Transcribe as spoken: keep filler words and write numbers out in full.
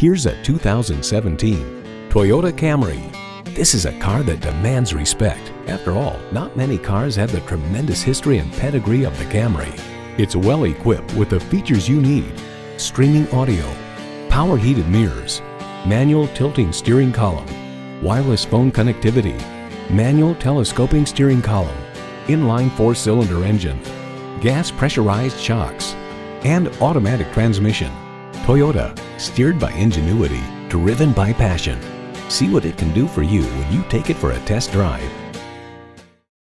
Here's a two thousand seventeen Toyota Camry. This is a car that demands respect. After all, not many cars have the tremendous history and pedigree of the Camry. It's well equipped with the features you need: streaming audio, power heated mirrors, manual tilting steering column, wireless phone connectivity, manual telescoping steering column, inline four-cylinder engine, gas pressurized shocks, and automatic transmission. Toyota, steered by ingenuity, driven by passion. See what it can do for you when you take it for a test drive.